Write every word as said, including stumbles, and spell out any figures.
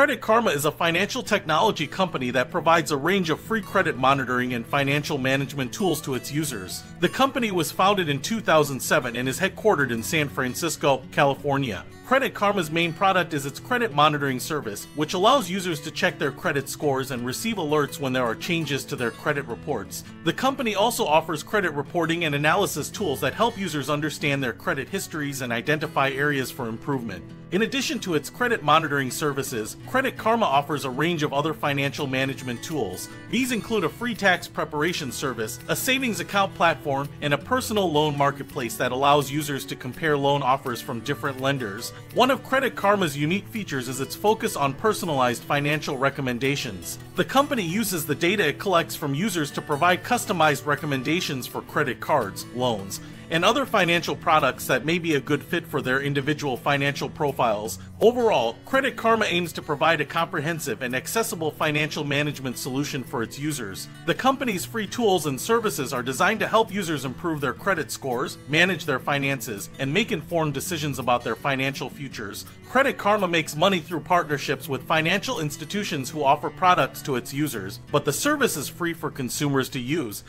Credit Karma is a financial technology company that provides a range of free credit monitoring and financial management tools to its users. The company was founded in two thousand seven and is headquartered in San Francisco, California. Credit Karma's main product is its credit monitoring service, which allows users to check their credit scores and receive alerts when there are changes to their credit reports. The company also offers credit reporting and analysis tools that help users understand their credit histories and identify areas for improvement. In addition to its credit monitoring services, Credit Karma offers a range of other financial management tools. These include a free tax preparation service, a savings account platform, and a personal loan marketplace that allows users to compare loan offers from different lenders. One of Credit Karma's unique features is its focus on personalized financial recommendations. The company uses the data it collects from users to provide customized recommendations for credit cards, loans, and other financial products that may be a good fit for their individual financial profiles. Overall, Credit Karma aims to provide a comprehensive and accessible financial management solution for its users. The company's free tools and services are designed to help users improve their credit scores, manage their finances, and make informed decisions about their financial futures. Credit Karma makes money through partnerships with financial institutions who offer products to its users, but the service is free for consumers to use.